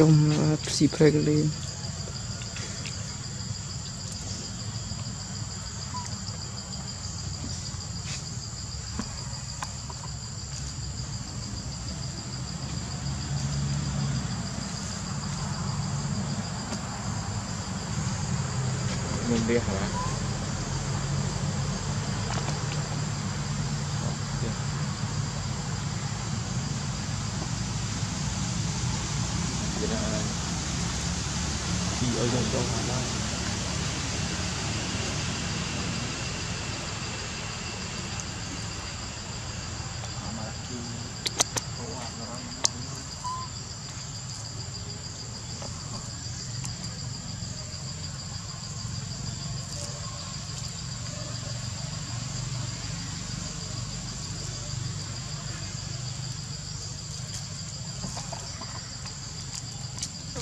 trong xì phê lên. Mình đi hả? Ở gần đâu mà đây.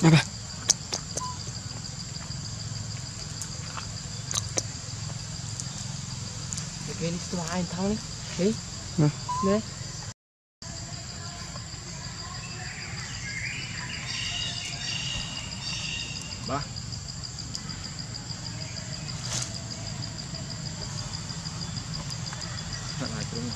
Apa? Ini cuma air tahu nih, hei, deh. Bah. Tak lagi rumah.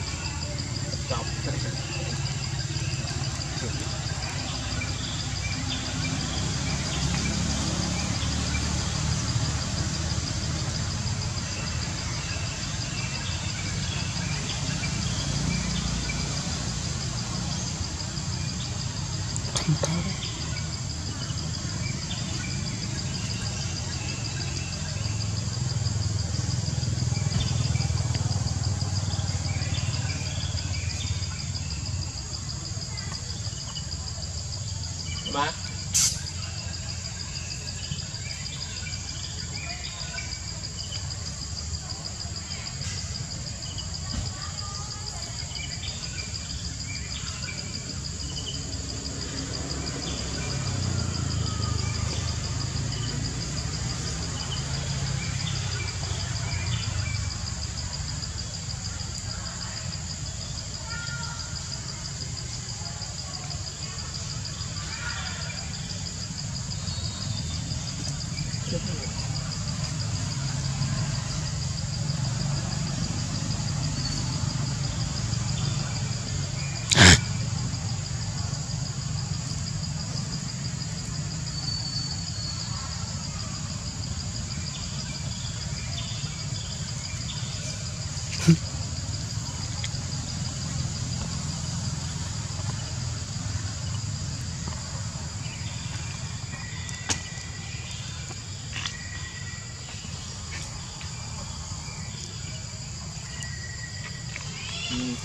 kau. Ba.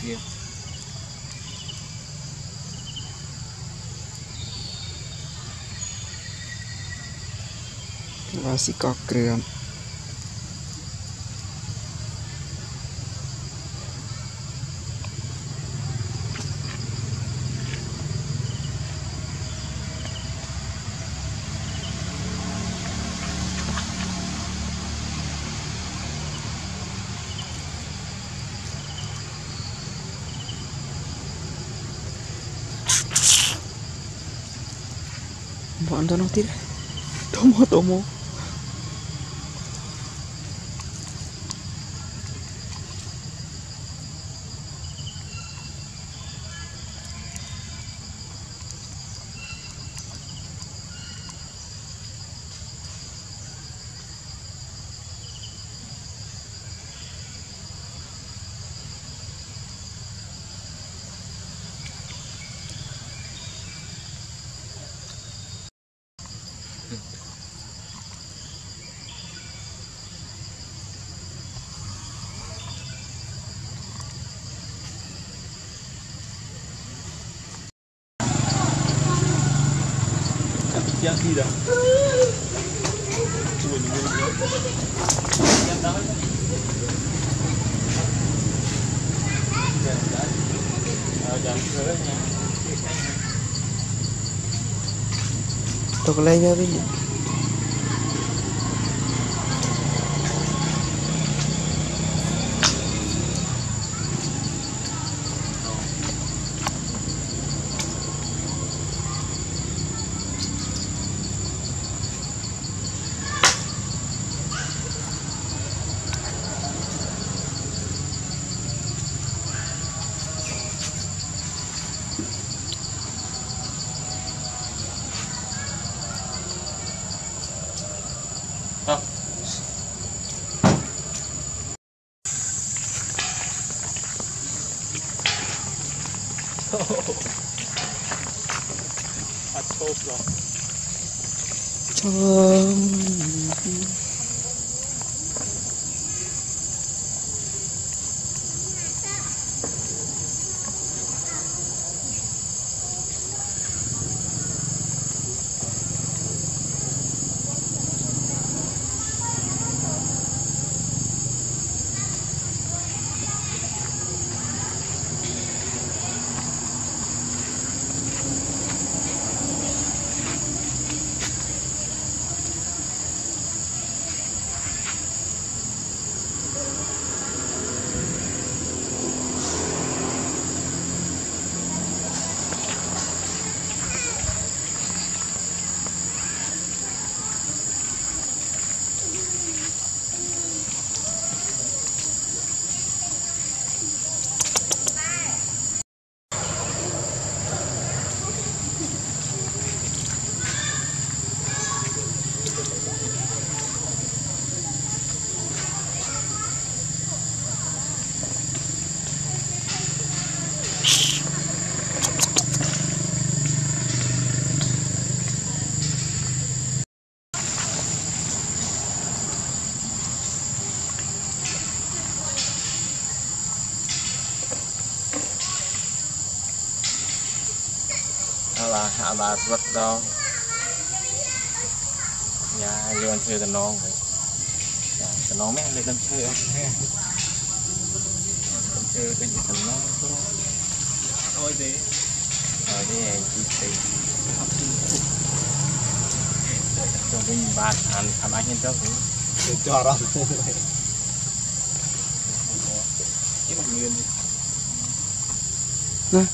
kia. Và xì cọc kìa. Bọn nó tít tomo yang tidak tok lainnya ini hạ bà rất đau nhà luôn chơi tần nón vậy tần nón mẹ lên tần chơi không tần chơi bên tần nón thôi đi ở đây chỉ thấy trong bên bàn ăn ăn nhân trâu cho đó cái bằng nguyên nè